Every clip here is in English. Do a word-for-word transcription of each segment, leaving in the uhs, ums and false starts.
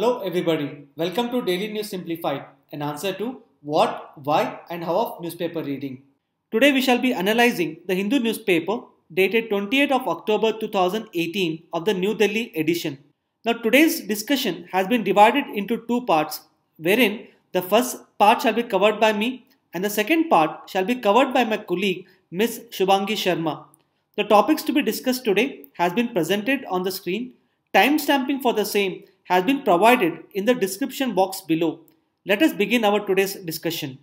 Hello everybody, welcome to Daily News Simplified, an answer to what, why and how of newspaper reading. Today we shall be analyzing the Hindu newspaper dated twenty-eighth of October two thousand eighteen of the New Delhi edition. Now today's discussion has been divided into two parts, wherein the first part shall be covered by me and the second part shall be covered by my colleague Miz Shubhangi Sharma. The topics to be discussed today has been presented on the screen. Timestamping for the same has been provided in the description box below. Let us begin our today's discussion.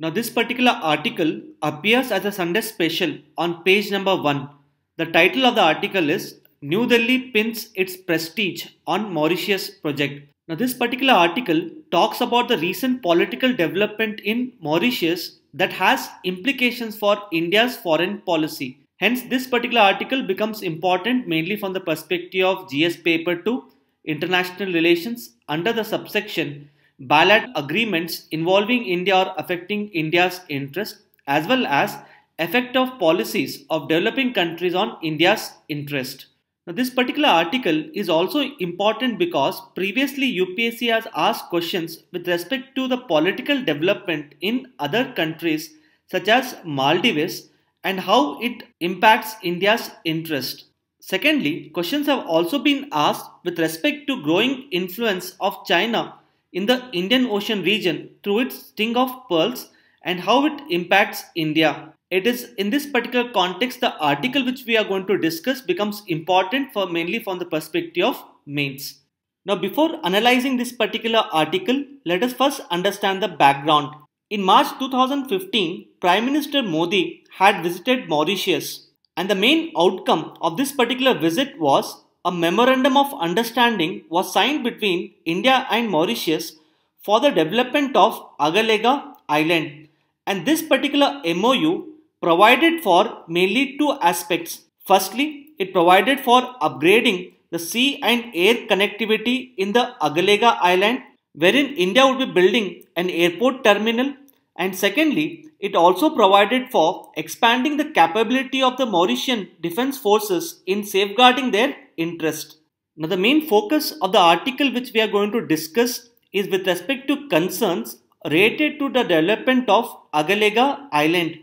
Now this particular article appears as a Sunday special on page number one. The title of the article is New Delhi Pins Its Prestige on Mauritius Project. Now this particular article talks about the recent political development in Mauritius that has implications for India's foreign policy. Hence, this particular article becomes important mainly from the perspective of G S Paper two, International Relations, under the subsection Bilateral Agreements Involving India or Affecting India's Interest, as well as Effect of Policies of Developing Countries on India's Interest. Now, this particular article is also important because previously U P S C has asked questions with respect to the political development in other countries such as Maldives, and how it impacts India's interest. Secondly, questions have also been asked with respect to growing influence of China in the Indian Ocean region through its sting of pearls and how it impacts India. It is in this particular context the article which we are going to discuss becomes important for mainly from the perspective of mains. Now before analyzing this particular article, let us first understand the background. In March two thousand fifteen, Prime Minister Modi had visited Mauritius, and the main outcome of this particular visit was a memorandum of understanding was signed between India and Mauritius for the development of Agalega Island, and this particular M O U provided for mainly two aspects. Firstly, it provided for upgrading the sea and air connectivity in the Agalega Island, wherein India would be building an airport terminal, and secondly, it also provided for expanding the capability of the Mauritian defense forces in safeguarding their interest. Now, the main focus of the article which we are going to discuss is with respect to concerns related to the development of Agalega Island,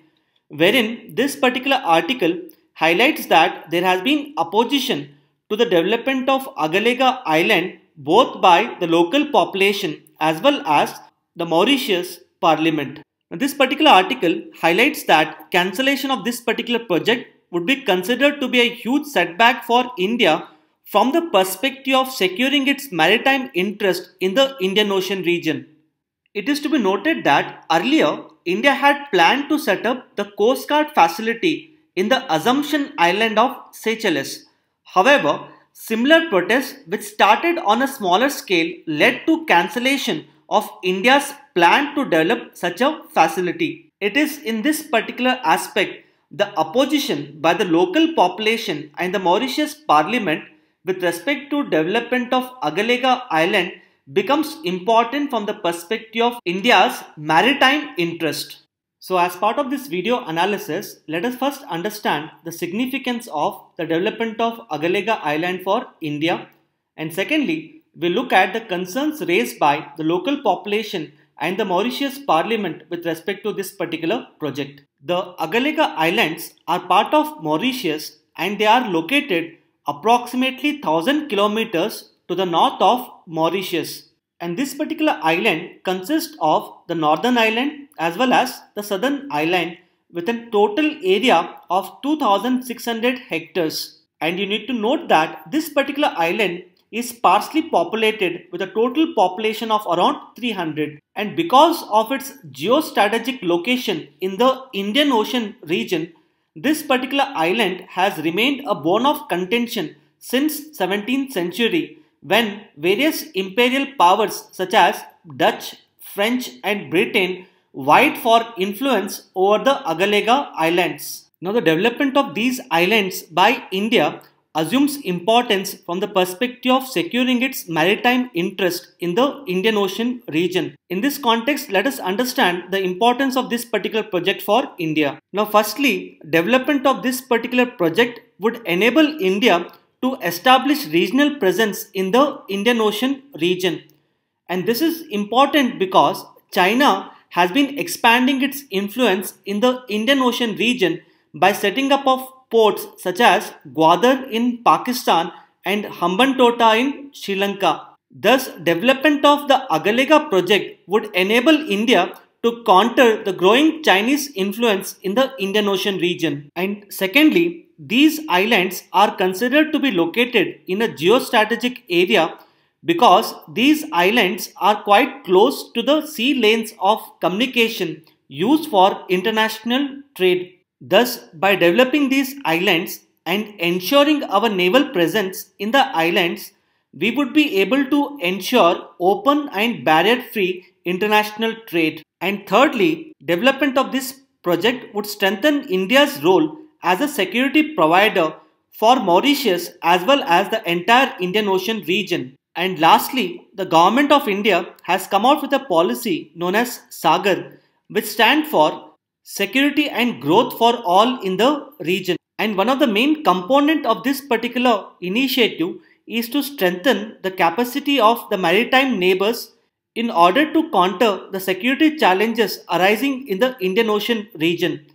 wherein this particular article highlights that there has been opposition to the development of Agalega Island both by the local population as well as the Mauritius Parliament. Now, this particular article highlights that cancellation of this particular project would be considered to be a huge setback for India from the perspective of securing its maritime interest in the Indian Ocean region. It is to be noted that earlier India had planned to set up the Coast Guard facility in the Assumption Island of Seychelles. However, similar protests which started on a smaller scale led to cancellation of India's plan to develop such a facility. It is in this particular aspect the opposition by the local population and the Mauritius Parliament with respect to development of Agalega Island becomes important from the perspective of India's maritime interest. So as part of this video analysis, let us first understand the significance of the development of Agalega Island for India, and secondly, we look at the concerns raised by the local population and the Mauritius Parliament with respect to this particular project. The Agalega Islands are part of Mauritius and they are located approximately one thousand kilometers to the north of Mauritius. And this particular island consists of the northern island as well as the southern island with a total area of two thousand six hundred hectares. And you need to note that this particular island is sparsely populated with a total population of around three hundred. And because of its geostrategic location in the Indian Ocean region, this particular island has remained a bone of contention since seventeenth century. When various imperial powers such as Dutch, French and Britain vied for influence over the Agalega Islands. Now the development of these islands by India assumes importance from the perspective of securing its maritime interest in the Indian Ocean region. In this context, let us understand the importance of this particular project for India. Now firstly, development of this particular project would enable India to establish regional presence in the Indian Ocean region. And this is important because China has been expanding its influence in the Indian Ocean region by setting up of ports such as Gwadar in Pakistan and Hambantota in Sri Lanka. Thus, development of the Agalega project would enable India to counter the growing Chinese influence in the Indian Ocean region. And secondly, these islands are considered to be located in a geostrategic area because these islands are quite close to the sea lanes of communication used for international trade. Thus, by developing these islands and ensuring our naval presence in the islands, we would be able to ensure open and barrier-free international trade. And thirdly, development of this project would strengthen India's role as a security provider for Mauritius as well as the entire Indian Ocean region. And lastly, the government of India has come out with a policy known as SAGAR, which stands for Security and Growth for All in the Region. And one of the main components of this particular initiative is to strengthen the capacity of the maritime neighbors in order to counter the security challenges arising in the Indian Ocean region.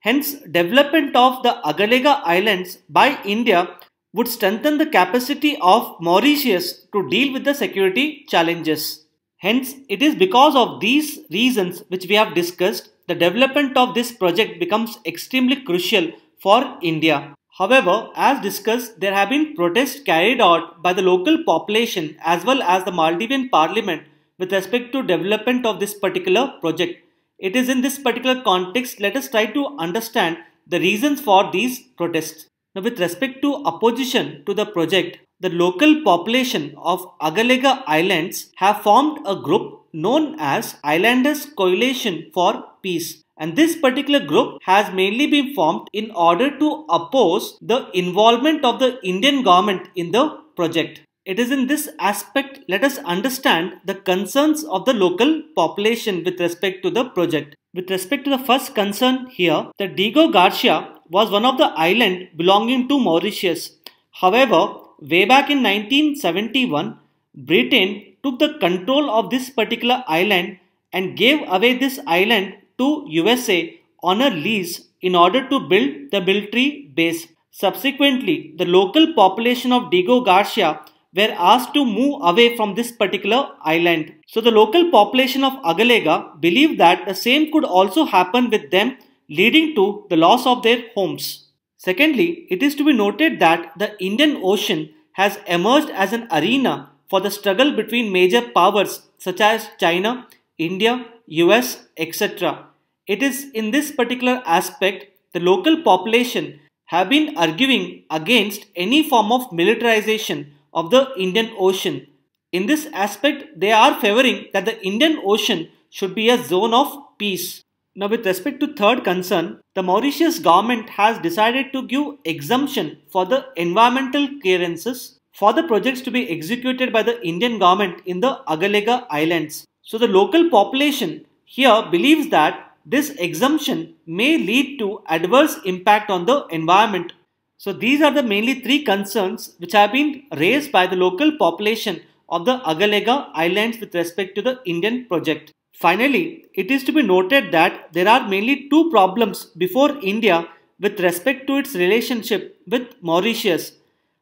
Hence, development of the Agalega Islands by India would strengthen the capacity of Mauritius to deal with the security challenges. Hence, it is because of these reasons which we have discussed, the development of this project becomes extremely crucial for India. However, as discussed, there have been protests carried out by the local population as well as the Maldivian parliament with respect to development of this particular project. It is in this particular context, let us try to understand the reasons for these protests. Now, with respect to opposition to the project, the local population of Agalega Islands have formed a group known as Islanders Coalition for Peace. And this particular group has mainly been formed in order to oppose the involvement of the Indian government in the project. It is in this aspect, let us understand the concerns of the local population with respect to the project. With respect to the first concern here, the Diego Garcia was one of the islands belonging to Mauritius. However, way back in nineteen seventy-one, Britain took the control of this particular island and gave away this island to U S A on a lease in order to build the military base. Subsequently, the local population of Diego Garcia were asked to move away from this particular island. So the local population of Agalega believed that the same could also happen with them, leading to the loss of their homes. Secondly, it is to be noted that the Indian Ocean has emerged as an arena for the struggle between major powers such as China, India, U S, et cetera. It is in this particular aspect the local population have been arguing against any form of militarization of the Indian Ocean. In this aspect, they are favoring that the Indian Ocean should be a zone of peace. Now, with respect to third concern, the Mauritius government has decided to give exemption for the environmental clearances for the projects to be executed by the Indian government in the Agalega Islands. So the local population here believes that this exemption may lead to adverse impact on the environment. So these are the mainly three concerns which have been raised by the local population of the Agalega Islands with respect to the Indian project. Finally, it is to be noted that there are mainly two problems before India with respect to its relationship with Mauritius.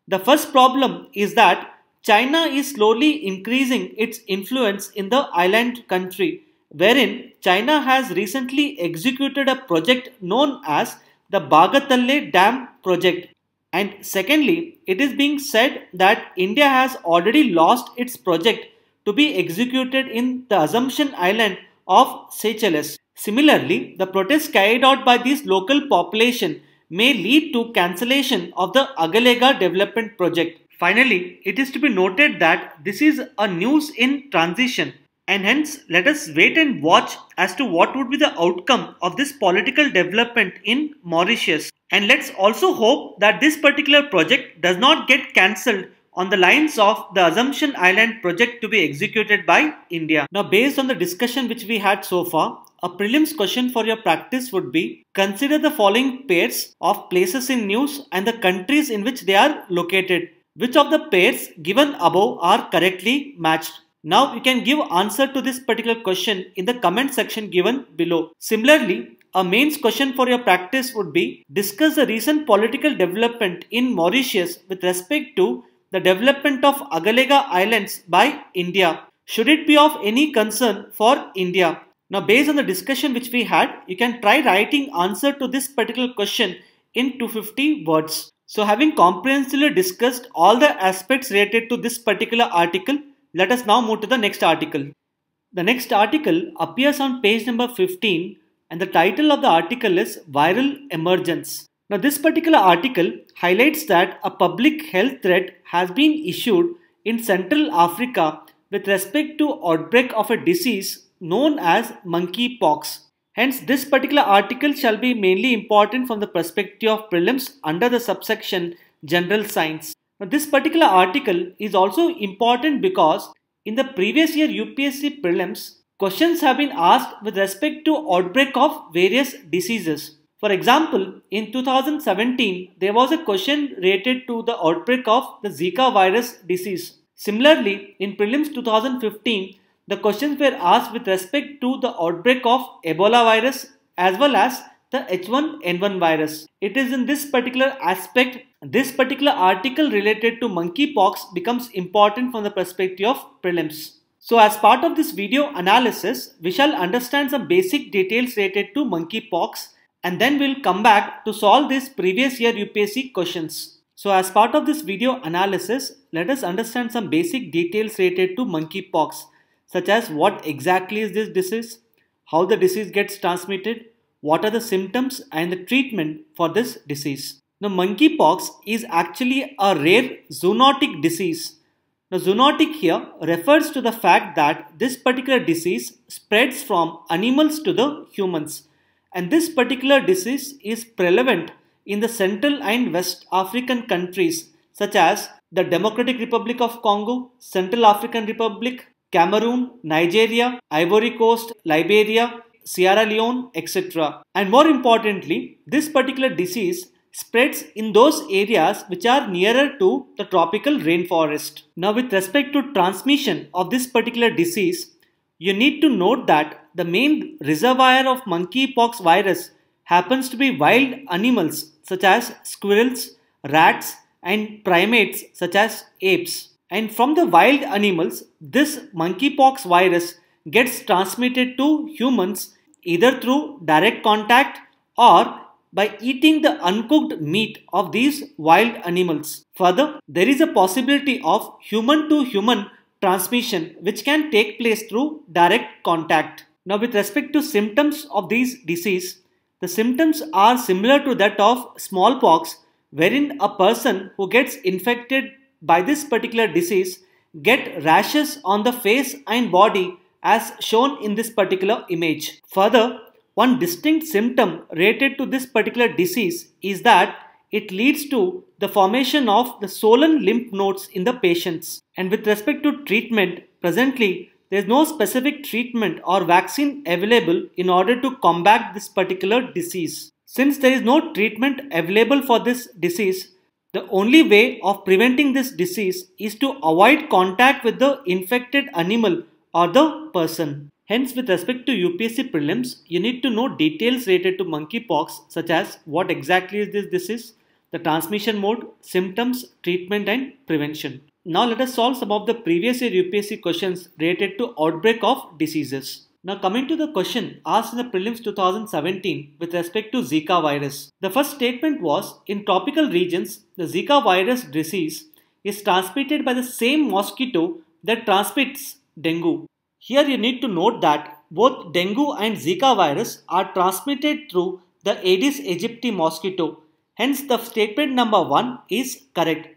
The first problem is that China is slowly increasing its influence in the island country, wherein China has recently executed a project known as the Bagatalle Dam project. And secondly, it is being said that India has already lost its project to be executed in the Assumption Island of Seychelles. Similarly, the protests carried out by this local population may lead to cancellation of the Agalega development project. Finally, it is to be noted that this is a news in transition, and hence let us wait and watch as to what would be the outcome of this political development in Mauritius. And let's also hope that this particular project does not get cancelled on the lines of the Assumption Island project to be executed by India. Now, based on the discussion which we had so far, a prelims question for your practice would be, consider the following pairs of places in news and the countries in which they are located. Which of the pairs given above are correctly matched? Now you can give answer to this particular question in the comment section given below. Similarly, a mains question for your practice would be, discuss the recent political development in Mauritius with respect to the development of Agalega Islands by India. Should it be of any concern for India? Now based on the discussion which we had, you can try writing answer to this particular question in two hundred fifty words. So having comprehensively discussed all the aspects related to this particular article, let us now move to the next article. The next article appears on page number fifteen and the title of the article is Viral Emergence. Now this particular article highlights that a public health threat has been issued in Central Africa with respect to outbreak of a disease known as monkeypox. Hence, this particular article shall be mainly important from the perspective of prelims under the subsection General Science. Now, this particular article is also important because in the previous year U P S C prelims, questions have been asked with respect to outbreak of various diseases. For example, in two thousand seventeen, there was a question related to the outbreak of the Zika virus disease. Similarly, in prelims two thousand fifteen, the questions were asked with respect to the outbreak of Ebola virus as well as the H one N one virus. It is in this particular aspect, this particular article related to monkeypox becomes important from the perspective of prelims. So as part of this video analysis, we shall understand some basic details related to monkeypox and then we will come back to solve these previous year U P S C questions. So as part of this video analysis, let us understand some basic details related to monkeypox, such as what exactly is this disease, how the disease gets transmitted, what are the symptoms and the treatment for this disease. Now monkeypox is actually a rare zoonotic disease. Now zoonotic here refers to the fact that this particular disease spreads from animals to the humans, and this particular disease is prevalent in the Central and West African countries such as the Democratic Republic of Congo, Central African Republic, Cameroon, Nigeria, Ivory Coast, Liberia, Sierra Leone, et cetera. And more importantly, this particular disease spreads in those areas which are nearer to the tropical rainforest. Now, with respect to transmission of this particular disease, you need to note that the main reservoir of monkeypox virus happens to be wild animals such as squirrels, rats, and primates such as apes. And from the wild animals, this monkeypox virus gets transmitted to humans either through direct contact or by eating the uncooked meat of these wild animals. Further, there is a possibility of human-to-human transmission which can take place through direct contact. Now, with respect to symptoms of this disease, the symptoms are similar to that of smallpox, wherein a person who gets infected by this particular disease get rashes on the face and body as shown in this particular image. Further, one distinct symptom related to this particular disease is that it leads to the formation of the swollen lymph nodes in the patients. And with respect to treatment, presently there is no specific treatment or vaccine available in order to combat this particular disease. Since there is no treatment available for this disease, the only way of preventing this disease is to avoid contact with the infected animal or the person. Hence, with respect to U P S C prelims, you need to know details related to monkeypox, such as what exactly is this disease, the transmission mode, symptoms, treatment and prevention. Now let us solve some of the previous year U P S C questions related to outbreak of diseases. Now coming to the question asked in the prelims two thousand seventeen with respect to Zika virus. The first statement was, in tropical regions, the Zika virus disease is transmitted by the same mosquito that transmits dengue. Here you need to note that both dengue and Zika virus are transmitted through the Aedes aegypti mosquito. Hence the statement number one is correct.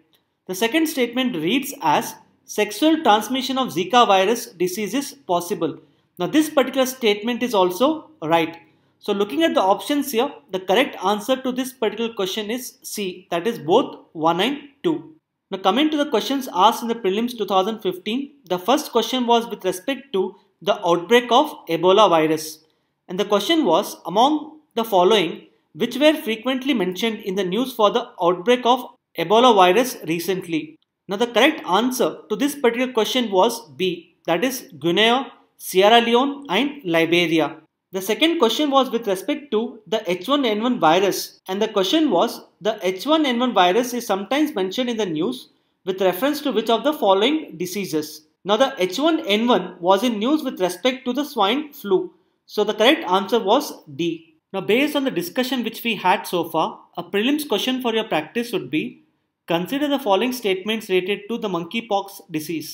The second statement reads as, sexual transmission of Zika virus disease is possible. Now this particular statement is also right. So looking at the options here, the correct answer to this particular question is C, that is both one and two. Now coming to the questions asked in the prelims two thousand fifteen, the first question was with respect to the outbreak of Ebola virus. And the question was, among the following, which were frequently mentioned in the news for the outbreak of Ebola virus recently? Now the correct answer to this particular question was B, that is Guinea, Sierra Leone and Liberia. The second question was with respect to the H one N one virus, and the question was, the H one N one virus is sometimes mentioned in the news with reference to which of the following diseases. Now the H one N one was in news with respect to the swine flu. So the correct answer was D. Now based on the discussion which we had so far, a prelims question for your practice would be, consider the following statements related to the monkeypox disease.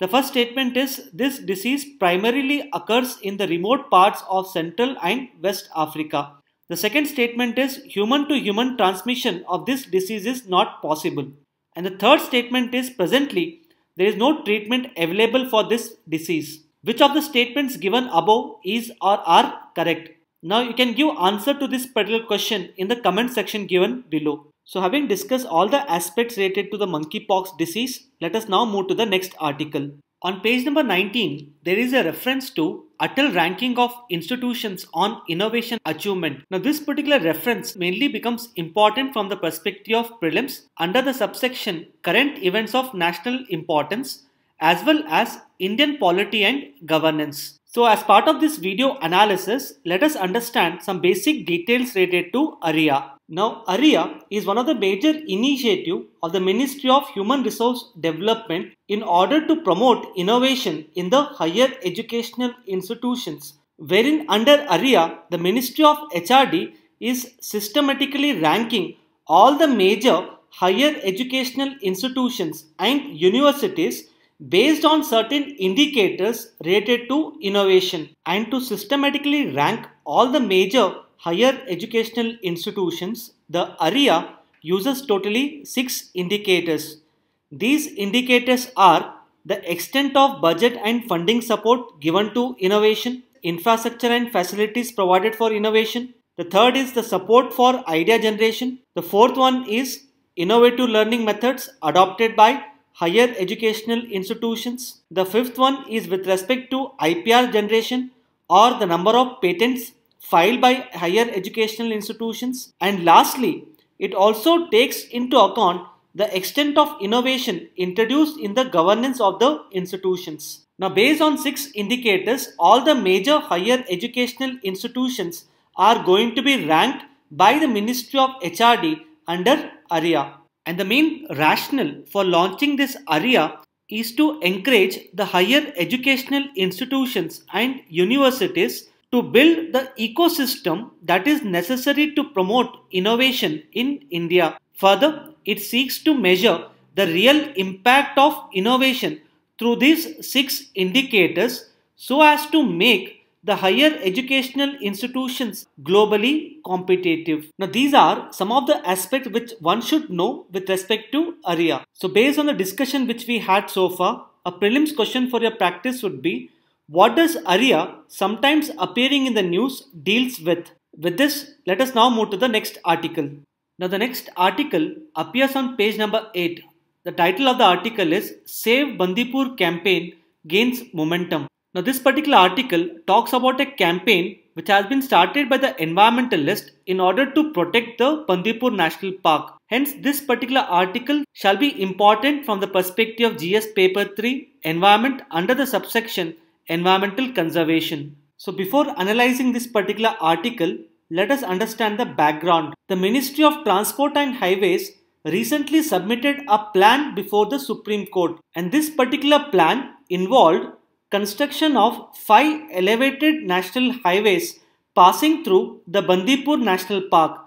The first statement is, this disease primarily occurs in the remote parts of Central and West Africa. The second statement is, human to human transmission of this disease is not possible. And the third statement is, presently there is no treatment available for this disease. Which of the statements given above is or are correct? Now you can give answer to this particular question in the comment section given below. So having discussed all the aspects related to the monkeypox disease, let us now move to the next article. On page number nineteen, there is a reference to Atal ranking of institutions on innovation achievement. Now this particular reference mainly becomes important from the perspective of prelims under the subsection current events of national importance as well as Indian polity and governance. So as part of this video analysis, let us understand some basic details related to ARIIA. Now ARIIA is one of the major initiatives of the Ministry of Human Resource Development in order to promote innovation in the higher educational institutions, wherein under ARIIA the Ministry of H R D is systematically ranking all the major higher educational institutions and universities based on certain indicators related to innovation, and to systematically rank all the major higher educational institutions, the ARIIA uses totally six indicators. These indicators are the extent of budget and funding support given to innovation, infrastructure and facilities provided for innovation. The third is the support for idea generation. The fourth one is innovative learning methods adopted by higher educational institutions. The fifth one is with respect to I P R generation or the number of patents filed by higher educational institutions. And lastly, it also takes into account the extent of innovation introduced in the governance of the institutions. Now, based on six indicators, all the major higher educational institutions are going to be ranked by the Ministry of H R D under ARIIA. And the main rationale for launching this ARIIA is to encourage the higher educational institutions and universities to build the ecosystem that is necessary to promote innovation in India. Further, it seeks to measure the real impact of innovation through these six indicators so as to make the higher educational institutions globally competitive. Now these are some of the aspects which one should know with respect to ARIIA. So based on the discussion which we had so far, a prelims question for your practice would be, what does ARIIA, sometimes appearing in the news, deals with? With this, let us now move to the next article. Now the next article appears on page number eight. The title of the article is Save Bandipur Campaign Gains Momentum. Now this particular article talks about a campaign which has been started by the environmentalist in order to protect the Bandipur National Park. Hence this particular article shall be important from the perspective of G S Paper three Environment under the subsection Environmental Conservation. So before analyzing this particular article, let us understand the background. The Ministry of Transport and Highways recently submitted a plan before the Supreme Court, and this particular plan involved construction of five elevated national highways passing through the Bandipur National Park.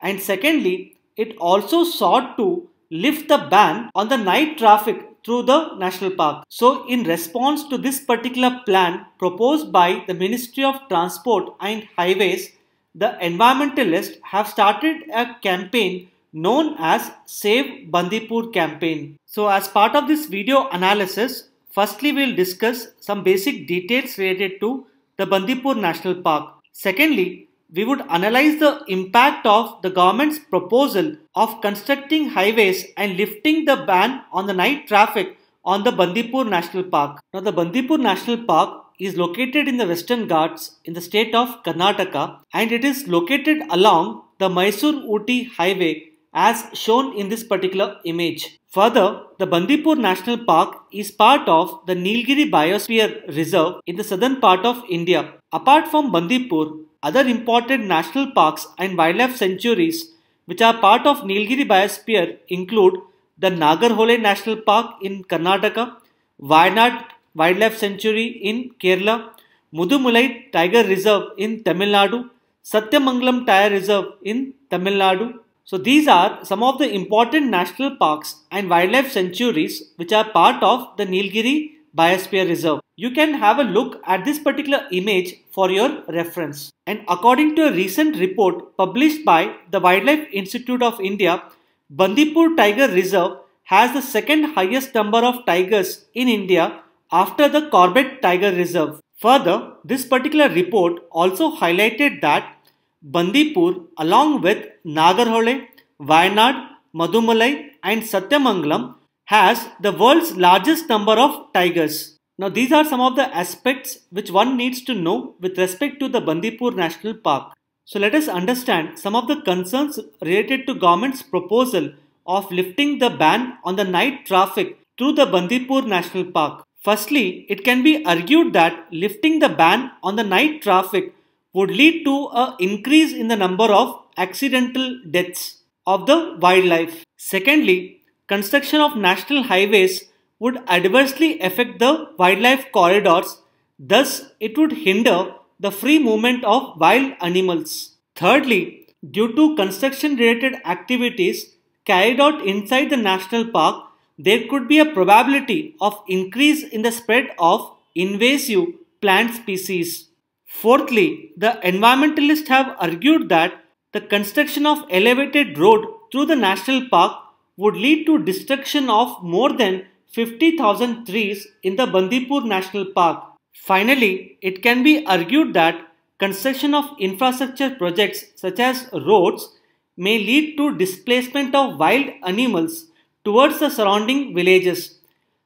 And secondly, it also sought to lift the ban on the night traffic through the national park. So in response to this particular plan proposed by the Ministry of Transport and Highways, the environmentalists have started a campaign known as Save Bandipur campaign. So as part of this video analysis, firstly, we will discuss some basic details related to the Bandipur National Park. Secondly, we would analyze the impact of the government's proposal of constructing highways and lifting the ban on the night traffic on the Bandipur National Park. Now, the Bandipur National Park is located in the Western Ghats in the state of Karnataka, and it is located along the Mysore-Ooty Highway as shown in this particular image. Further, the Bandipur National Park is part of the Nilgiri Biosphere Reserve in the southern part of India. Apart from Bandipur, other important national parks and wildlife sanctuaries which are part of Nilgiri Biosphere include the Nagarhole National Park in Karnataka, Wayanad Wildlife Sanctuary in Kerala, Mudumalai Tiger Reserve in Tamil Nadu, Satyamangalam Tiger Reserve in Tamil Nadu. So these are some of the important national parks and wildlife sanctuaries which are part of the Nilgiri Biosphere Reserve. You can have a look at this particular image for your reference. And according to a recent report published by the Wildlife Institute of India, Bandipur Tiger Reserve has the second highest number of tigers in India after the Corbett Tiger Reserve. Further, this particular report also highlighted that Bandipur, along with Nagarhole, Wayanad, Mudumalai and Satyamangalam, has the world's largest number of tigers. Now these are some of the aspects which one needs to know with respect to the Bandipur National Park. So let us understand some of the concerns related to government's proposal of lifting the ban on the night traffic through the Bandipur National Park. Firstly, it can be argued that lifting the ban on the night traffic would lead to an increase in the number of accidental deaths of the wildlife. Secondly, construction of national highways would adversely affect the wildlife corridors, thus it would hinder the free movement of wild animals. Thirdly, due to construction related activities carried out inside the national park, there could be a probability of increase in the spread of invasive plant species. Fourthly, the environmentalists have argued that the construction of elevated road through the national park would lead to destruction of more than fifty thousand trees in the Bandipur National Park. Finally, it can be argued that construction of infrastructure projects such as roads may lead to displacement of wild animals towards the surrounding villages,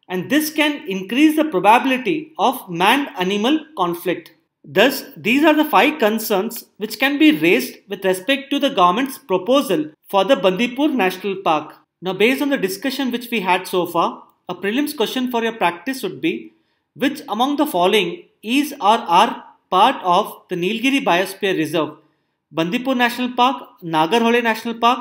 and this can increase the probability of man-animal conflict. Thus, these are the five concerns which can be raised with respect to the government's proposal for the Bandipur National Park. Now, based on the discussion which we had so far, a prelims question for your practice would be, which among the following is or are part of the Nilgiri Biosphere Reserve? Bandipur National Park, Nagarhole National Park,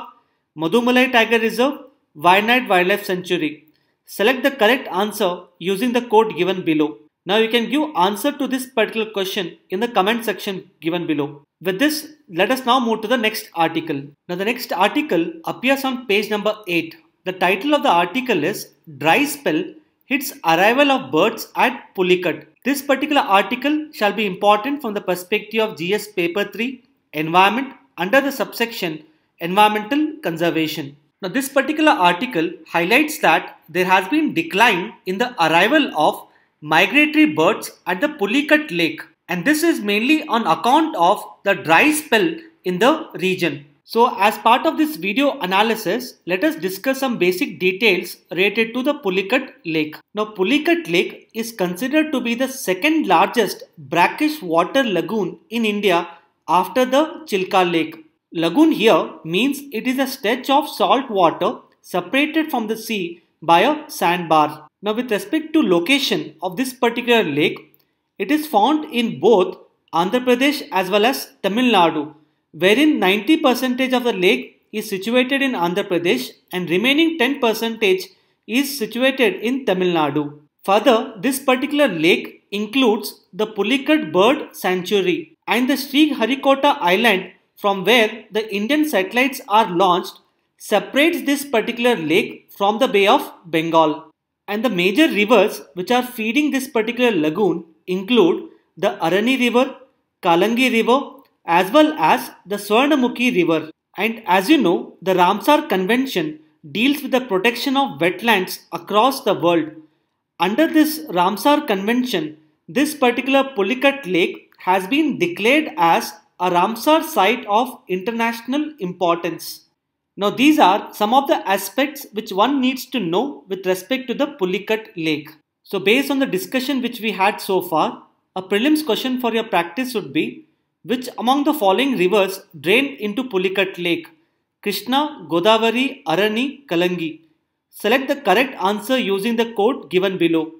Mudumalai Tiger Reserve, Wayanad Wildlife Sanctuary. Select the correct answer using the code given below. Now you can give answer to this particular question in the comment section given below. With this, let us now move to the next article. Now the next article appears on page number eight. The title of the article is Dry Spell Hits Arrival of Birds at Pulicat. This particular article shall be important from the perspective of G S Paper three, Environment, under the subsection Environmental Conservation. Now this particular article highlights that there has been decline in the arrival of migratory birds at the Pulicat Lake, and this is mainly on account of the dry spell in the region. So as part of this video analysis, let us discuss some basic details related to the Pulicat Lake. Now Pulicat Lake is considered to be the second largest brackish water lagoon in India after the Chilka Lake. Lagoon here means it is a stretch of salt water separated from the sea by a sandbar. Now with respect to location of this particular lake, it is found in both Andhra Pradesh as well as Tamil Nadu, wherein ninety percent of the lake is situated in Andhra Pradesh and remaining ten percent is situated in Tamil Nadu. Further, this particular lake includes the Pulicat Bird Sanctuary and the Sri Harikota Island, from where the Indian satellites are launched, separates this particular lake from the Bay of Bengal. And the major rivers which are feeding this particular lagoon include the Arani River, Kalangi River, as well as the Swarnamukhi River. And as you know, the Ramsar Convention deals with the protection of wetlands across the world. Under this Ramsar Convention, this particular Pulicat Lake has been declared as a Ramsar Site of International Importance. Now these are some of the aspects which one needs to know with respect to the Pulicat Lake. So based on the discussion which we had so far, a prelims question for your practice would be, which among the following rivers drain into Pulicat Lake? Krishna, Godavari, Arani, Kalangi. Select the correct answer using the code given below.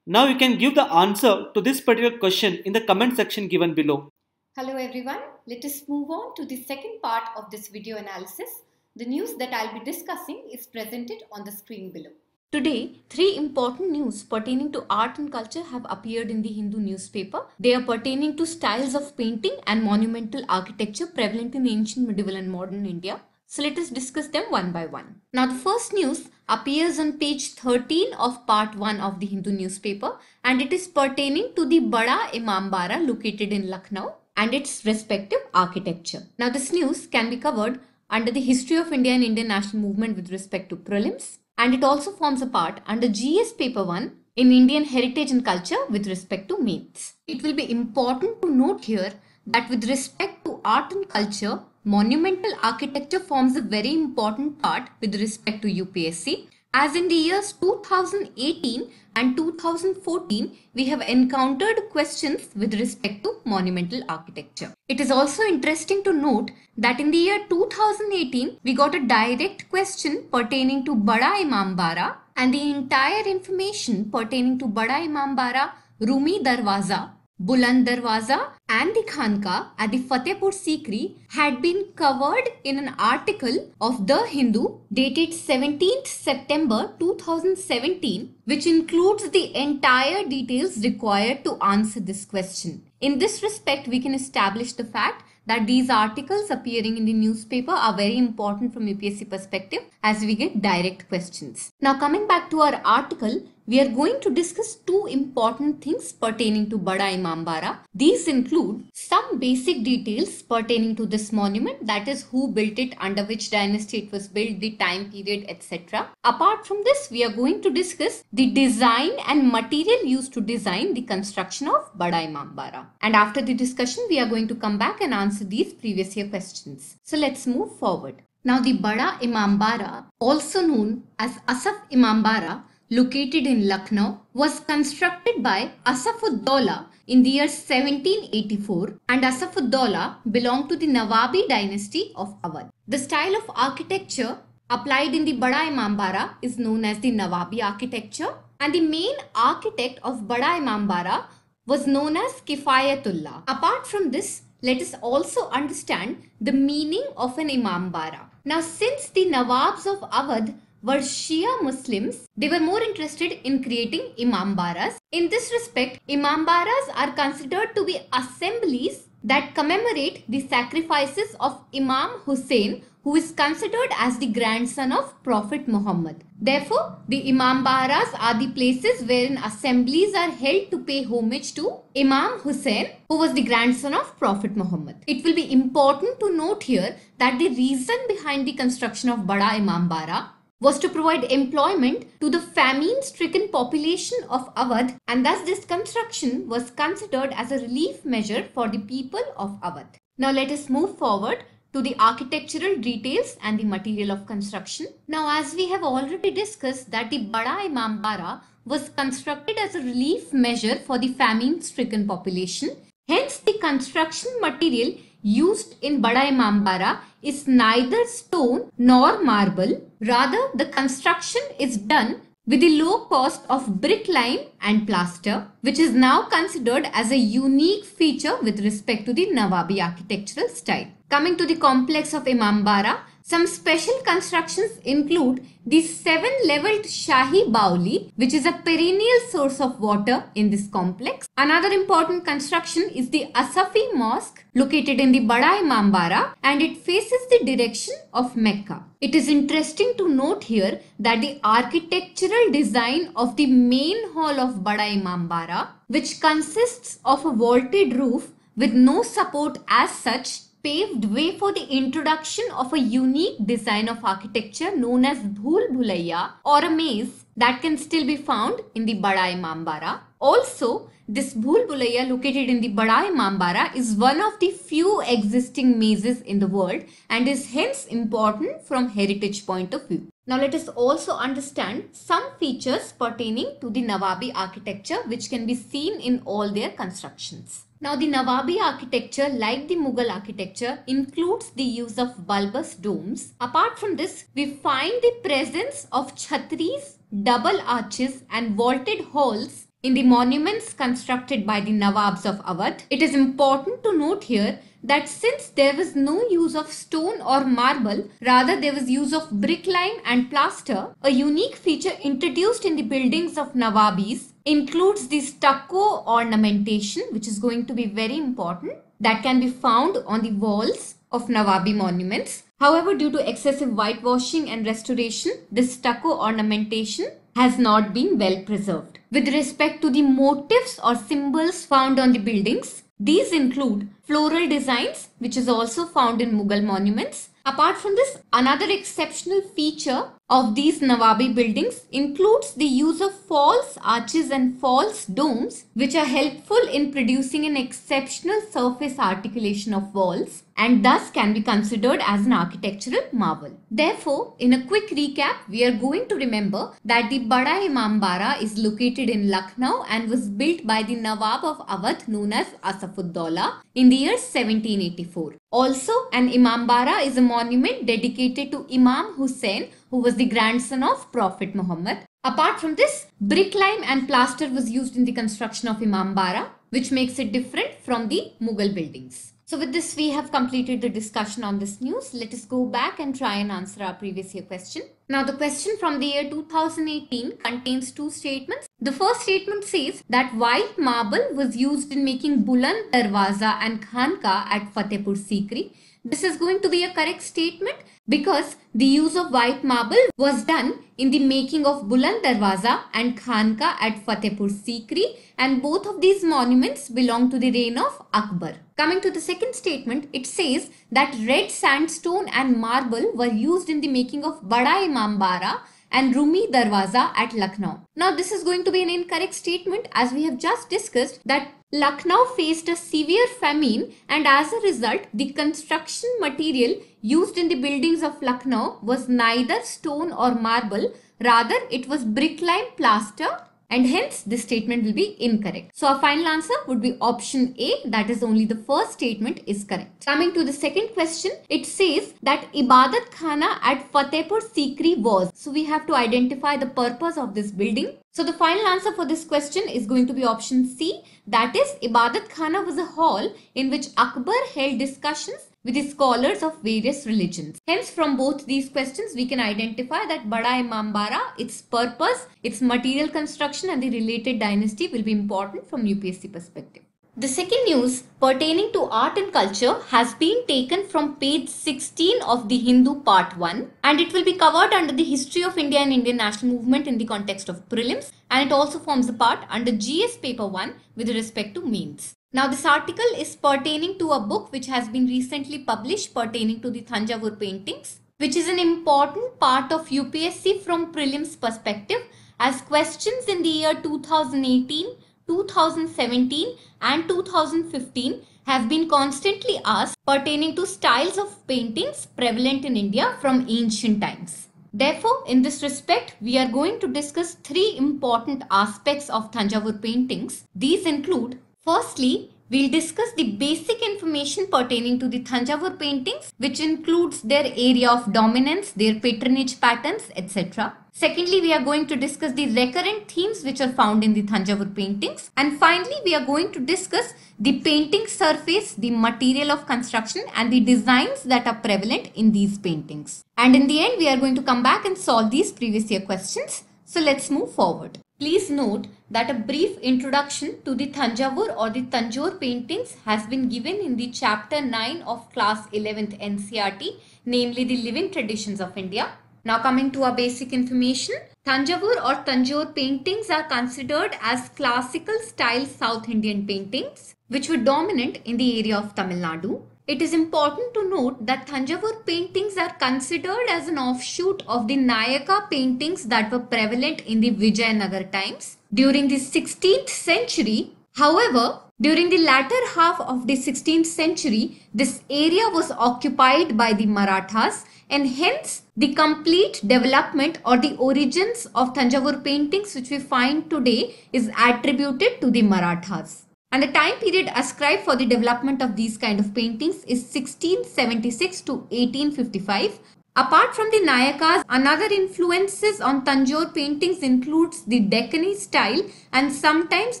Now you can give the answer to this particular question in the comment section given below. Hello everyone, let us move on to the second part of this video analysis. The news that I'll be discussing is presented on the screen below. Today, three important news pertaining to art and culture have appeared in the Hindu newspaper. They are pertaining to styles of painting and monumental architecture prevalent in ancient, medieval and modern India. So let us discuss them one by one. Now the first news appears on page thirteen of part one of the Hindu newspaper, and it is pertaining to the Bada Imambara located in Lucknow and its respective architecture. Now this news can be covered under the history of India and Indian national movement with respect to prelims. And it also forms a part under G S Paper one in Indian Heritage and Culture with respect to mains. It will be important to note here that with respect to art and culture, monumental architecture forms a very important part with respect to U P S C, as in the years two thousand eighteen and two thousand fourteen, we have encountered questions with respect to monumental architecture. It is also interesting to note that in the year two thousand eighteen, we got a direct question pertaining to Bada Imambara, and the entire information pertaining to Bada Imambara, Rumi Darwaza, Buland Darwaza and the Khanqah at the Fatehpur Sikri had been covered in an article of The Hindu dated seventeenth September two thousand seventeen, which includes the entire details required to answer this question. In this respect, we can establish the fact that these articles appearing in the newspaper are very important from U P S C perspective as we get direct questions. Now coming back to our article, we are going to discuss two important things pertaining to Bada Imambara. These include some basic details pertaining to this monument, that is who built it, under which dynasty it was built, the time period, et cetera. Apart from this, we are going to discuss the design and material used to design the construction of Bada Imambara. And after the discussion, we are going to come back and answer these previous year questions. So let's move forward. Now the Bada Imambara, also known as Asaf Imambara, located in Lucknow, was constructed by Asafuddaula in the year seventeen eighty-four, and Asafuddaula belonged to the Nawabi dynasty of Awadh. The style of architecture applied in the Bada Imambara is known as the Nawabi architecture, and the main architect of Bada Imambara was known as Kifayatullah. Apart from this, let us also understand the meaning of an Imambara. Now, since the Nawabs of Awadh were Shia Muslims, they were more interested in creating Imambaras. In this respect, Imambaras are considered to be assemblies that commemorate the sacrifices of Imam Hussein, who is considered as the grandson of Prophet Muhammad. Therefore, the Imambaras are the places wherein assemblies are held to pay homage to Imam Hussein, who was the grandson of Prophet Muhammad. It will be important to note here that the reason behind the construction of Bada Imambara was to provide employment to the famine-stricken population of Awadh, and thus this construction was considered as a relief measure for the people of Awadh. Now let us move forward to the architectural details and the material of construction. Now, as we have already discussed that the Bada Imambara was constructed as a relief measure for the famine-stricken population, hence the construction material used in Bada Imambara is neither stone nor marble. Rather, the construction is done with the low cost of brick, lime and plaster, which is now considered as a unique feature with respect to the Nawabi architectural style. Coming to the complex of Imambara, some special constructions include the seven-leveled Shahi Bauli, which is a perennial source of water in this complex. Another important construction is the Asafi Mosque located in the Bada Imambara, and it faces the direction of Mecca. It is interesting to note here that the architectural design of the main hall of Bada Imambara, which consists of a vaulted roof with no support as such, paved way for the introduction of a unique design of architecture known as Bhul Bhulaiya, or a maze, that can still be found in the Bada Imambara. Also, this Bhul Bhulaiya located in the Bada Imambara is one of the few existing mazes in the world and is hence important from heritage point of view. Now let us also understand some features pertaining to the Nawabi architecture which can be seen in all their constructions. Now, the Nawabi architecture, like the Mughal architecture, includes the use of bulbous domes. Apart from this, we find the presence of chhatris, double arches and vaulted halls in the monuments constructed by the Nawabs of Awadh. It is important to note here that since there was no use of stone or marble, rather there was use of brick, lime and plaster, a unique feature introduced in the buildings of Nawabis includes the stucco ornamentation, which is going to be very important, that can be found on the walls of Nawabi monuments. However, due to excessive whitewashing and restoration, this stucco ornamentation has not been well preserved. With respect to the motifs or symbols found on the buildings, these include floral designs, which is also found in Mughal monuments. Apart from this, another exceptional feature of these Nawabi buildings includes the use of false arches and false domes, which are helpful in producing an exceptional surface articulation of walls and thus can be considered as an architectural marvel. Therefore, in a quick recap, we are going to remember that the Bada Imambara is located in Lucknow and was built by the Nawab of Awadh known as Asafuddaula in the year seventeen eighty-four. Also, an Imambara is a monument dedicated to Imam Hussein, who was the grandson of Prophet Muhammad. Apart from this, brick, lime and plaster was used in the construction of Imambara, which makes it different from the Mughal buildings. So with this, we have completed the discussion on this news. Let us go back and try and answer our previous year question. Now, the question from the year two thousand eighteen contains two statements. The first statement says that white marble was used in making Buland Darwaza and Khanqah at Fatehpur Sikri. This is going to be a correct statement because the use of white marble was done in the making of Buland Darwaza and Khanqah at Fatehpur Sikri, and both of these monuments belong to the reign of Akbar. Coming to the second statement, it says that red sandstone and marble were used in the making of Bada Imambara and Rumi Darwaza at Lucknow. Now, this is going to be an incorrect statement, as we have just discussed that Lucknow faced a severe famine, and as a result, the construction material used in the buildings of Lucknow was neither stone or marble, rather it was brick, lime, plaster, and hence this statement will be incorrect. So our final answer would be option A, that is only the first statement is correct. Coming to the second question, it says that Ibadat Khana at Fatehpur Sikri was. So we have to identify the purpose of this building. So the final answer for this question is going to be option C, that is Ibadat Khana was a hall in which Akbar held discussions with the scholars of various religions. Hence, from both these questions, we can identify that Bada Imambara, its purpose, its material construction and the related dynasty will be important from U P S C perspective. The second news pertaining to art and culture has been taken from page sixteen of The Hindu part one, and it will be covered under the history of India and Indian national movement in the context of prelims, and it also forms a part under G S paper one with respect to means. Now, this article is pertaining to a book which has been recently published pertaining to the Thanjavur paintings, which is an important part of U P S C from prelims perspective, as questions in the year two thousand eighteen, two thousand seventeen and two thousand fifteen have been constantly asked pertaining to styles of paintings prevalent in India from ancient times. Therefore, in this respect, we are going to discuss three important aspects of Thanjavur paintings. These include, firstly, we'll discuss the basic information pertaining to the Thanjavur paintings, which includes their area of dominance, their patronage patterns, et cetera. Secondly, we are going to discuss the recurrent themes which are found in the Thanjavur paintings. And finally, we are going to discuss the painting surface, the material of construction and the designs that are prevalent in these paintings. And in the end, we are going to come back and solve these previous year questions. So let's move forward. Please note that a brief introduction to the Thanjavur or the Tanjore paintings has been given in the chapter nine of class eleventh N C R T, namely the Living Traditions of India. Now, coming to our basic information, Thanjavur or Tanjore paintings are considered as classical style South Indian paintings, which were dominant in the area of Tamil Nadu. It is important to note that Thanjavur paintings are considered as an offshoot of the Nayaka paintings that were prevalent in the Vijayanagar times during the sixteenth century. However, during the latter half of the sixteenth century, this area was occupied by the Marathas, and hence the complete development or the origins of Thanjavur paintings which we find today is attributed to the Marathas. And the time period ascribed for the development of these kind of paintings is sixteen seventy-six to eighteen fifty-five. Apart from the Nayakas, another influences on Tanjore paintings includes the Deccanese style and sometimes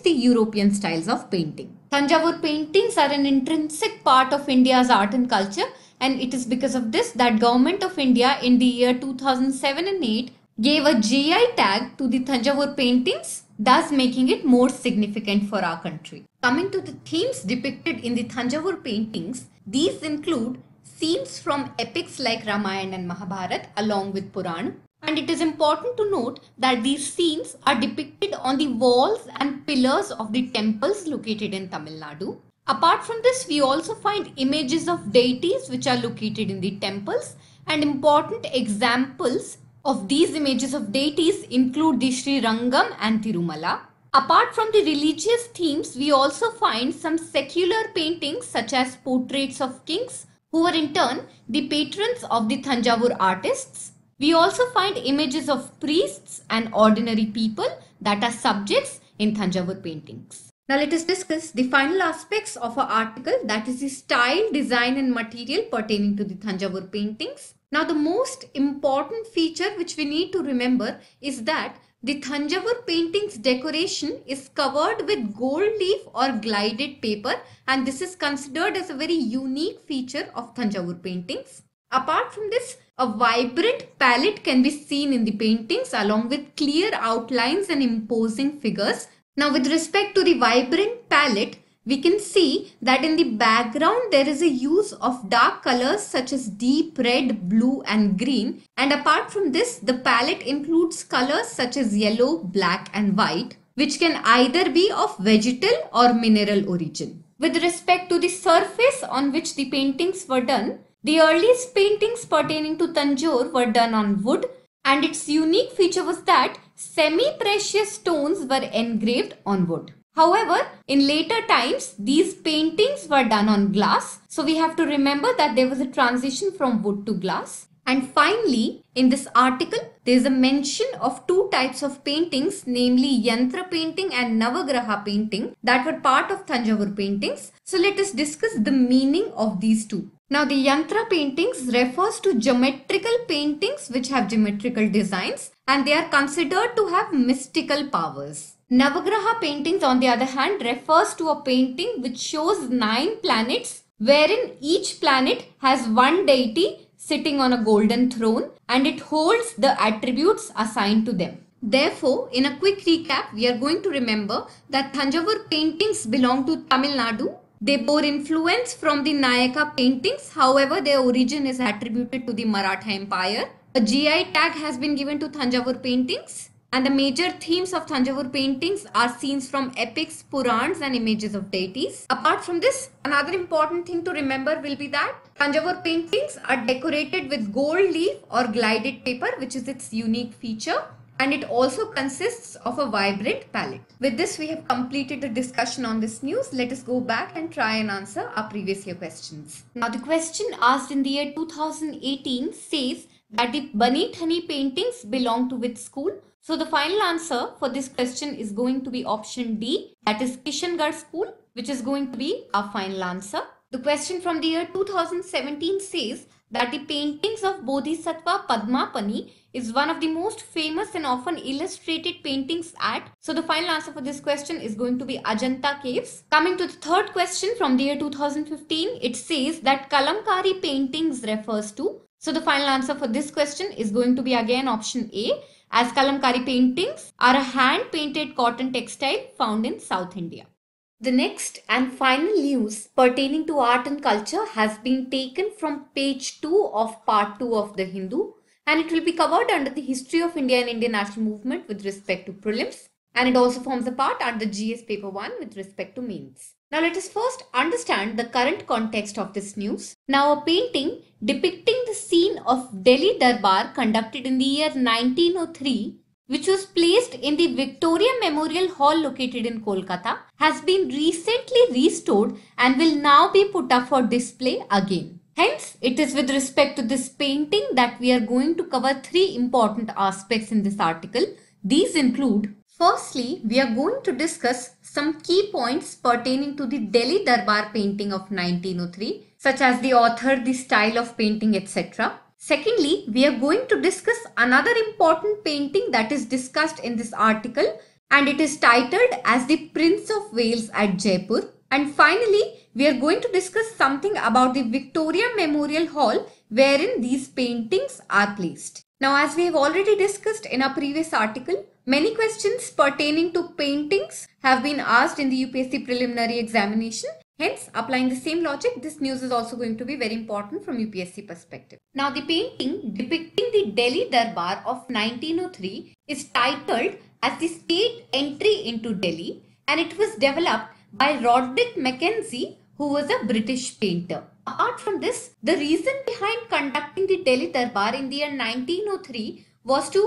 the European styles of painting. Tanjavur paintings are an intrinsic part of India's art and culture, and it is because of this that Government of India in the year two thousand seven and eight gave a G I tag to the Tanjavur paintings, thus making it more significant for our country. Coming to the themes depicted in the Tanjavur paintings, these include scenes from epics like Ramayana and Mahabharata along with Puran, and it is important to note that these scenes are depicted on the walls and pillars of the temples located in Tamil Nadu. Apart from this, we also find images of deities which are located in the temples, and important examples of these images of deities include the Sri Rangam and Tirumala. Apart from the religious themes, we also find some secular paintings such as portraits of kings, who were in turn the patrons of the Thanjavur artists. We also find images of priests and ordinary people that are subjects in Thanjavur paintings. Now let us discuss the final aspects of our article, that is the style, design and material pertaining to the Thanjavur paintings. Now the most important feature which we need to remember is that the Thanjavur painting's decoration is covered with gold leaf or glided paper, and this is considered as a very unique feature of Thanjavur paintings. Apart from this, a vibrant palette can be seen in the paintings along with clear outlines and imposing figures. Now with respect to the vibrant palette, we can see that in the background there is a use of dark colors such as deep red, blue and green, and apart from this the palette includes colors such as yellow, black and white, which can either be of vegetal or mineral origin. With respect to the surface on which the paintings were done, the earliest paintings pertaining to Tanjore were done on wood, and its unique feature was that semi-precious stones were engraved on wood. However, in later times, these paintings were done on glass. So we have to remember that there was a transition from wood to glass. And finally, in this article, there is a mention of two types of paintings, namely Yantra painting and Navagraha painting, that were part of Thanjavur paintings. So let us discuss the meaning of these two. Now the Yantra paintings refers to geometrical paintings which have geometrical designs, and they are considered to have mystical powers. Navagraha paintings, on the other hand, refers to a painting which shows nine planets, wherein each planet has one deity sitting on a golden throne and it holds the attributes assigned to them. Therefore, in a quick recap, we are going to remember that Thanjavur paintings belong to Tamil Nadu. They bore influence from the Nayaka paintings, however, their origin is attributed to the Maratha Empire. A G I tag has been given to Thanjavur paintings. And the major themes of Thanjavur paintings are scenes from epics, Purans and images of deities. Apart from this, another important thing to remember will be that Thanjavur paintings are decorated with gold leaf or glided paper, which is its unique feature, and it also consists of a vibrant palette. With this, we have completed the discussion on this news. Let us go back and try and answer our previous year questions. Now the question asked in the year two thousand eighteen says that the Bani Thani paintings belong to which school? So the final answer for this question is going to be option D, that is Kishangarh school, which is going to be our final answer. The question from the year two thousand seventeen says that the paintings of Bodhisattva Padmapani is one of the most famous and often illustrated paintings at. So the final answer for this question is going to be Ajanta Caves. Coming to the third question from the year two thousand fifteen, it says that Kalamkari paintings refers to. So the final answer for this question is going to be again option A, as Kalamkari paintings are a hand-painted cotton textile found in South India. The next and final news pertaining to art and culture has been taken from page two of part two of The Hindu, and it will be covered under the History of India and Indian National Movement with respect to prelims, and it also forms a part under G S paper one with respect to mains. Now let us first understand the current context of this news. Now a painting depicting the scene of Delhi Darbar conducted in the year nineteen oh three, which was placed in the Victoria Memorial Hall located in Kolkata, has been recently restored and will now be put up for display again. Hence, it is with respect to this painting that we are going to cover three important aspects in this article. These include Firstly, we are going to discuss some key points pertaining to the Delhi Darbar painting of nineteen oh three, such as the author, the style of painting, et cetera. Secondly, we are going to discuss another important painting that is discussed in this article, and it is titled as the Prince of Wales at Jaipur. And finally, we are going to discuss something about the Victoria Memorial Hall wherein these paintings are placed. Now, as we have already discussed in our previous article, many questions pertaining to paintings have been asked in the U P S C preliminary examination. Hence, applying the same logic, this news is also going to be very important from U P S C perspective. Now, the painting depicting the Delhi Darbar of nineteen oh three is titled as the State Entry into Delhi, and it was developed by Roderick Mackenzie, who was a British painter. Apart from this, the reason behind conducting the Delhi Darbar in the year nineteen oh three was to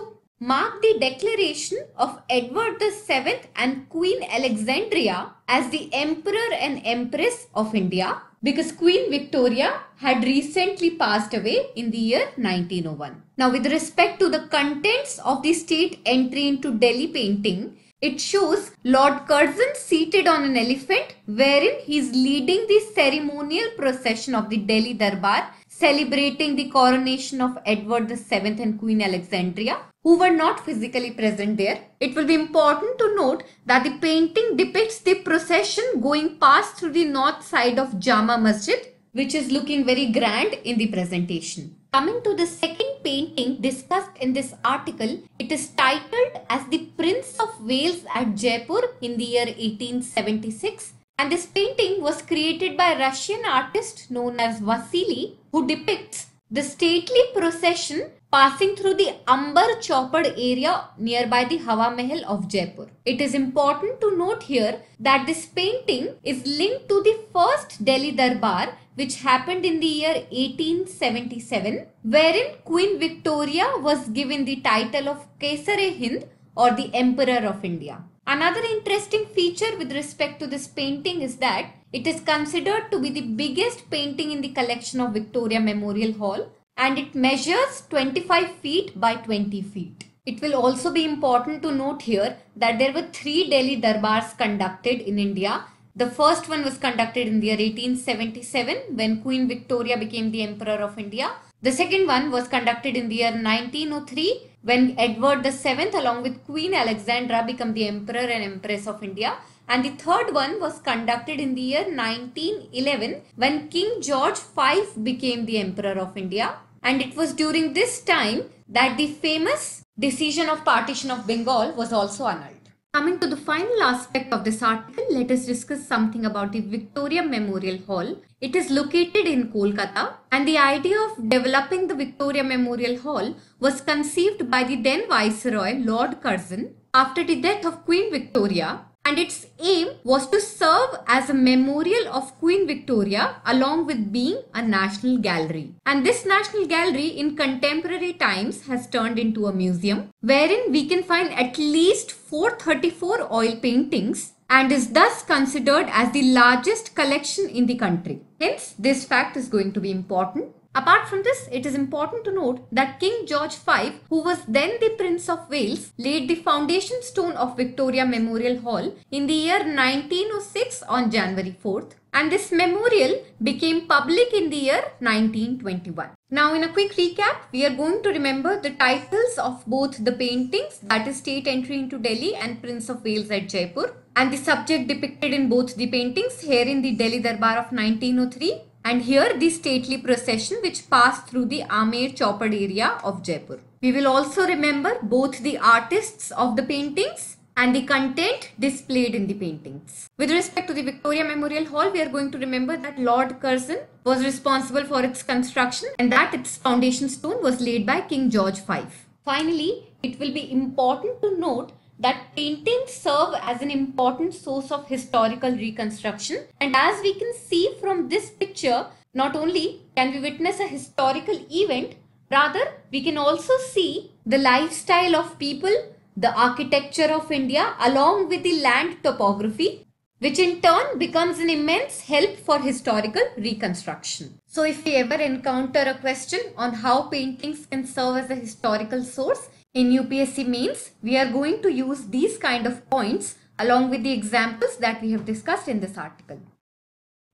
mark the declaration of Edward the seventh and Queen Alexandria as the Emperor and Empress of India, because Queen Victoria had recently passed away in the year nineteen oh one. Now, with respect to the contents of the State Entry into Delhi painting, it shows Lord Curzon seated on an elephant wherein he is leading the ceremonial procession of the Delhi Darbar, celebrating the coronation of Edward the seventh and Queen Alexandria, who were not physically present there. It will be important to note that the painting depicts the procession going past through the north side of Jama Masjid, which is looking very grand in the presentation. Coming to the second painting discussed in this article, it is titled as the Prince of Wales at Jaipur in the year eighteen seventy-six, and this painting was created by a Russian artist known as Vasily, who depicts the stately procession passing through the umber choppered area nearby the Hawa Mahal of Jaipur. It is important to note here that this painting is linked to the first Delhi Darbar, which happened in the year eighteen seventy-seven, wherein Queen Victoria was given the title of Kesare-Hind, or the Emperor of India. Another interesting feature with respect to this painting is that it is considered to be the biggest painting in the collection of Victoria Memorial Hall, and it measures twenty-five feet by twenty feet. It will also be important to note here that there were three Delhi Darbars conducted in India. The first one was conducted in the year eighteen seventy-seven, when Queen Victoria became the Emperor of India. The second one was conducted in the year nineteen oh three, when Edward the seventh along with Queen Alexandra became the Emperor and Empress of India. And the third one was conducted in the year nineteen eleven, when King George the fifth became the Emperor of India. And it was during this time that the famous decision of partition of Bengal was also annulled. Coming to the final aspect of this article, let us discuss something about the Victoria Memorial Hall. It is located in Kolkata, and the idea of developing the Victoria Memorial Hall was conceived by the then Viceroy Lord Curzon after the death of Queen Victoria. And its aim was to serve as a memorial of Queen Victoria along with being a national gallery. And this national gallery in contemporary times has turned into a museum, wherein we can find at least four hundred thirty-four oil paintings, and is thus considered as the largest collection in the country. Hence, this fact is going to be important. Apart from this, it is important to note that King George the fifth, who was then the Prince of Wales, laid the foundation stone of Victoria Memorial Hall in the year nineteen oh six on January fourth, and this memorial became public in the year nineteen twenty-one. Now, in a quick recap, we are going to remember the titles of both the paintings, that is State Entry into Delhi and Prince of Wales at Jaipur, and the subject depicted in both the paintings, here in the Delhi Darbar of nineteen oh three. And here the stately procession which passed through the Amer choppered area of Jaipur. We will also remember both the artists of the paintings and the content displayed in the paintings. With respect to the Victoria Memorial Hall, we are going to remember that Lord Curzon was responsible for its construction, and that its foundation stone was laid by King George the fifth. Finally, it will be important to note that paintings serve as an important source of historical reconstruction, and as we can see from this picture, not only can we witness a historical event, rather we can also see the lifestyle of people, the architecture of India, along with the land topography, which in turn becomes an immense help for historical reconstruction. So if we ever encounter a question on how paintings can serve as a historical source, In U P S C mains, we are going to use these kind of points along with the examples that we have discussed in this article.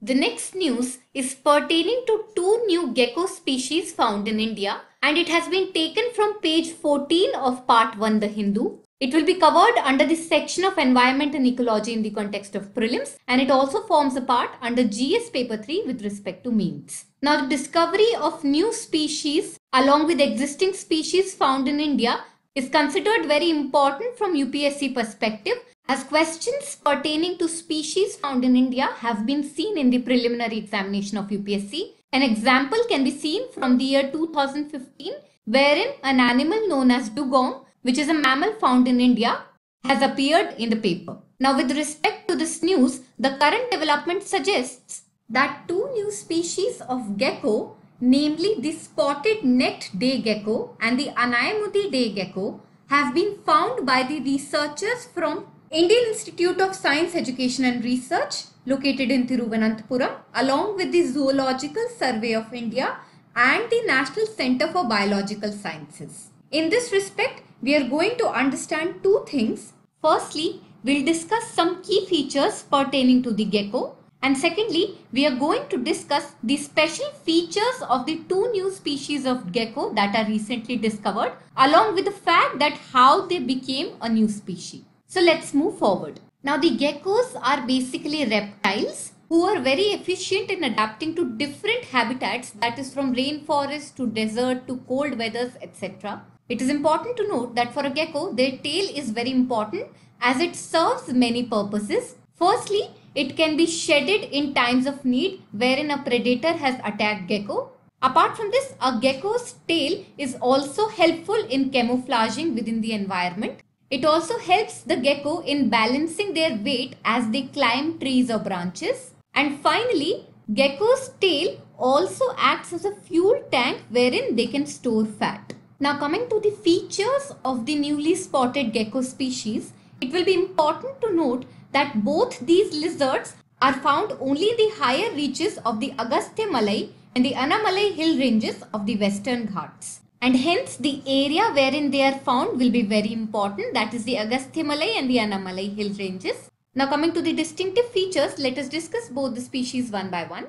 The next news is pertaining to two new gecko species found in India, and it has been taken from page fourteen of part one The Hindu. It will be covered under the section of environment and ecology in the context of prelims, and it also forms a part under G S paper three with respect to mains. Now, the discovery of new species along with existing species found in India is considered very important from U P S C perspective, as questions pertaining to species found in India have been seen in the preliminary examination of U P S C. An example can be seen from the year two thousand fifteen, wherein an animal known as dugong, which is a mammal found in India, has appeared in the paper. Now, with respect to this news, the current development suggests that two new species of gecko, namely the spotted necked day gecko and the anaimudi day gecko, have been found by the researchers from Indian Institute of Science Education and Research located in Thiruvananthapuram, along with the Zoological Survey of India and the National Center for Biological Sciences. In this respect, we are going to understand two things. Firstly, we'll discuss some key features pertaining to the gecko, and secondly, we are going to discuss the special features of the two new species of gecko that are recently discovered, along with the fact that how they became a new species. So let's move forward. Now, the geckos are basically reptiles who are very efficient in adapting to different habitats, that is from rainforest to desert to cold weathers, et cetera. It is important to note that for a gecko, their tail is very important as it serves many purposes. Firstly, it can be shedded in times of need wherein a predator has attacked gecko. Apart from this, a gecko's tail is also helpful in camouflaging within the environment. It also helps the gecko in balancing their weight as they climb trees or branches. And finally, gecko's tail also acts as a fuel tank wherein they can store fat. Now, coming to the features of the newly spotted gecko species, it will be important to note that both these lizards are found only in the higher reaches of the Agastyamalai and the Annamalai hill ranges of the Western Ghats. And hence, the area wherein they are found will be very important, that is the Agastyamalai and the Annamalai hill ranges. Now, coming to the distinctive features, let us discuss both the species one by one.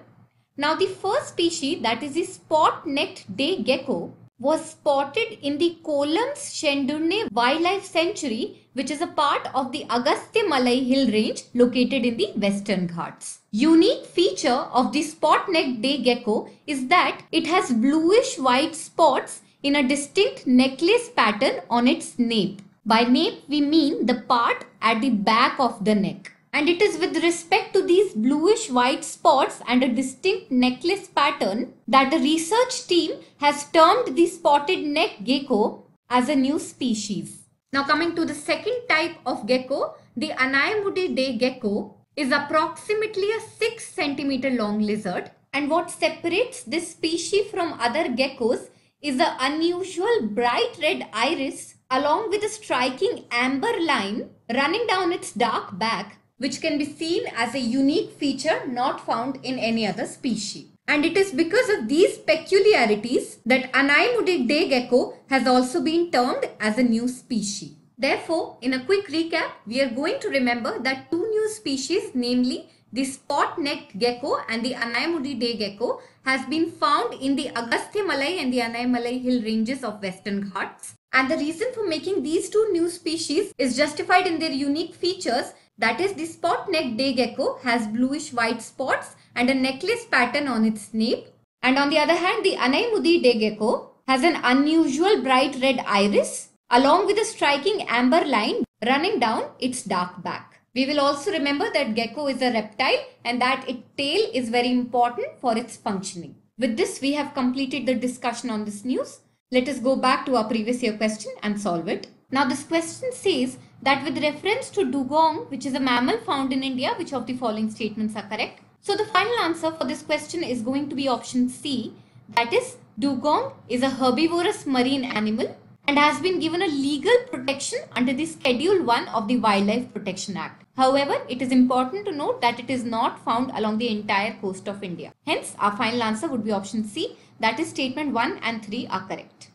Now, the first species, that is the spot-necked day gecko, was spotted in the Kollam's Shendurne Wildlife Sanctuary, which is a part of the Agastyamalai hill range located in the Western Ghats. Unique feature of the spot-necked day gecko is that it has bluish-white spots in a distinct necklace pattern on its nape. By nape, we mean the part at the back of the neck. And it is with respect to these bluish white spots and a distinct necklace pattern that the research team has termed the spotted neck gecko as a new species. Now, coming to the second type of gecko, the Anaimudi day gecko is approximately a six centimeter long lizard, and what separates this species from other geckos is the unusual bright red iris along with a striking amber line running down its dark back, which can be seen as a unique feature not found in any other species. And it is because of these peculiarities that Anaimudi day gecko has also been termed as a new species. Therefore, in a quick recap, we are going to remember that two new species, namely the spot-necked gecko and the Anaimudi day gecko, has been found in the Agastyamalai and the Annamalai hill ranges of Western Ghats. And the reason for making these two new species is justified in their unique features, that is, the spot-necked day gecko has bluish-white spots and a necklace pattern on its nape. And on the other hand, the Anaimudi day gecko has an unusual bright red iris along with a striking amber line running down its dark back. We will also remember that gecko is a reptile and that its tail is very important for its functioning. With this, we have completed the discussion on this news. Let us go back to our previous year question and solve it. Now, this question says that with reference to dugong, which is a mammal found in India, which of the following statements are correct? So, the final answer for this question is going to be option C, that is, dugong is a herbivorous marine animal and has been given a legal protection under the Schedule one of the Wildlife Protection Act. However, it is important to note that it is not found along the entire coast of India. Hence, our final answer would be option C, that is statement one and three are correct.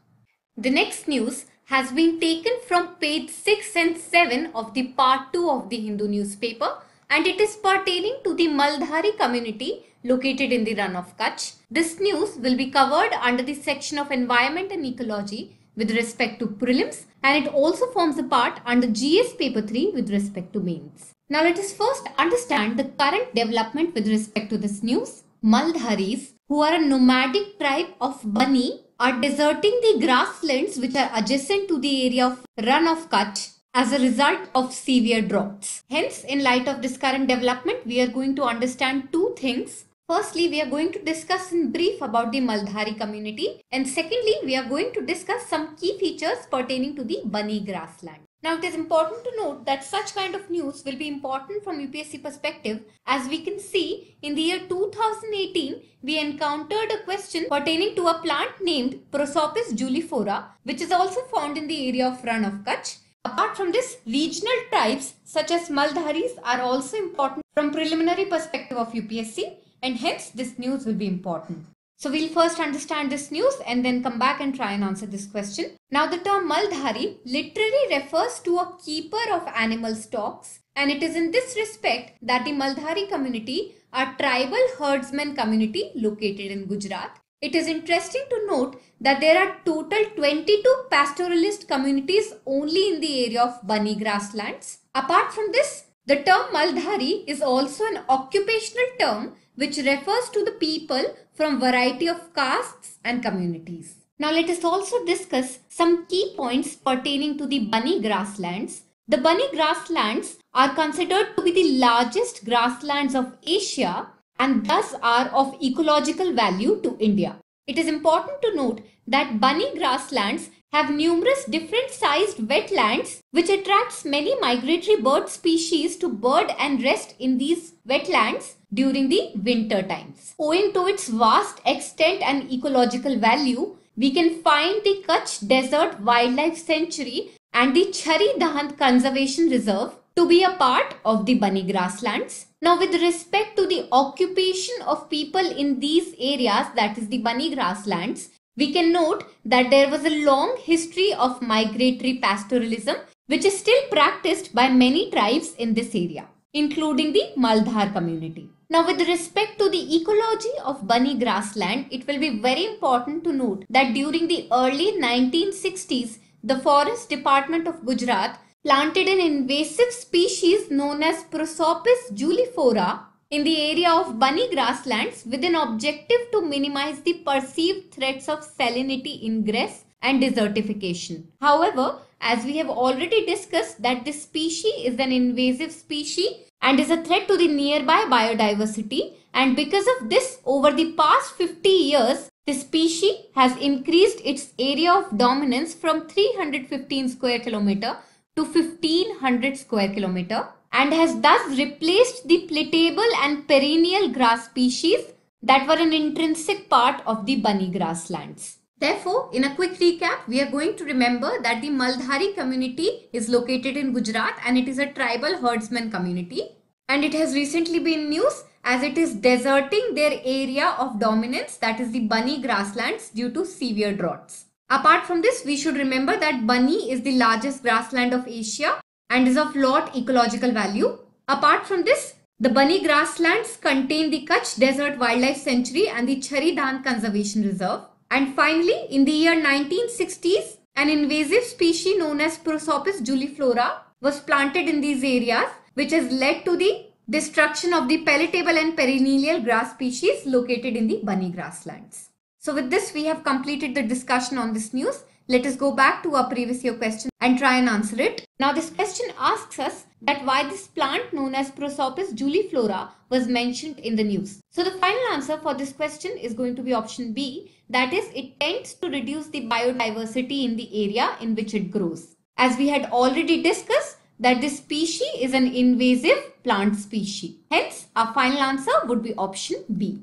The next news has been taken from page six and seven of the part two of the Hindu newspaper, and it is pertaining to the Maldhari community located in the Run of Kutch. This news will be covered under the section of Environment and Ecology with respect to prelims, and it also forms a part under G S paper three with respect to mains. Now let us first understand the current development with respect to this news. Maldharis, who are a nomadic tribe of Bani, are deserting the grasslands which are adjacent to the area of Run of Kutch as a result of severe droughts. Hence, in light of this current development, we are going to understand two things. Firstly, we are going to discuss in brief about the Maldhari community, and secondly, we are going to discuss some key features pertaining to the Bani grassland. Now, it is important to note that such kind of news will be important from U P S C perspective. As we can see, in the year two thousand eighteen, we encountered a question pertaining to a plant named Prosopis julifora, which is also found in the area of Run of Kutch. Apart from this, regional tribes such as Maldharis are also important from preliminary perspective of U P S C. And hence, this news will be important. So, we'll first understand this news and then come back and try and answer this question. Now, the term Maldhari literally refers to a keeper of animal stocks, and it is in this respect that the Maldhari community are tribal herdsman community located in Gujarat. It is interesting to note that there are total twenty-two pastoralist communities only in the area of Bani grasslands. Apart from this, the term Maldhari is also an occupational term which refers to the people from variety of castes and communities. Now let us also discuss some key points pertaining to the Bani grasslands. The Bani grasslands are considered to be the largest grasslands of Asia and thus are of ecological value to India. It is important to note that Bani grasslands have numerous different sized wetlands which attracts many migratory bird species to bird and rest in these wetlands during the winter times. Owing to its vast extent and ecological value, we can find the Kutch Desert Wildlife Sanctuary and the Chhari Dahant Conservation Reserve to be a part of the Bani grasslands. Now, with respect to the occupation of people in these areas, that is the Bani grasslands, we can note that there was a long history of migratory pastoralism which is still practiced by many tribes in this area, including the Maldhar community. Now, with respect to the ecology of Bani grassland, it will be very important to note that during the early nineteen sixties, the Forest Department of Gujarat planted an invasive species known as Prosopis julifora in the area of Bani grasslands with an objective to minimize the perceived threats of salinity ingress and desertification. However, as we have already discussed that this species is an invasive species and is a threat to the nearby biodiversity, and because of this, over the past fifty years, the species has increased its area of dominance from three hundred fifteen square kilometer to fifteen hundred square kilometer, and has thus replaced the platable and perennial grass species that were an intrinsic part of the Bani grasslands. Therefore, in a quick recap, we are going to remember that the Maldhari community is located in Gujarat and it is a tribal herdsman community, and it has recently been news as it is deserting their area of dominance, that is the Bani grasslands, due to severe droughts. Apart from this, we should remember that Bani is the largest grassland of Asia and is of lot ecological value. Apart from this, the Bani grasslands contain the Kutch Desert Wildlife Sanctuary and the Chhari Dahant Conservation Reserve. And finally, in the year nineteen sixties, an invasive species known as Prosopis juliflora was planted in these areas, which has led to the destruction of the pelletable and perennial grass species located in the Bani grasslands. So with this, we have completed the discussion on this news. Let us go back to our previous year question and try and answer it. Now, this question asks us that why this plant known as Prosopis juliflora was mentioned in the news. So, the final answer for this question is going to be option B. That is, it tends to reduce the biodiversity in the area in which it grows. As we had already discussed that this species is an invasive plant species. Hence, our final answer would be option B.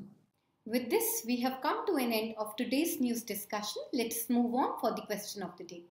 With this, we have come to an end of today's news discussion. Let's move on for the question of the day.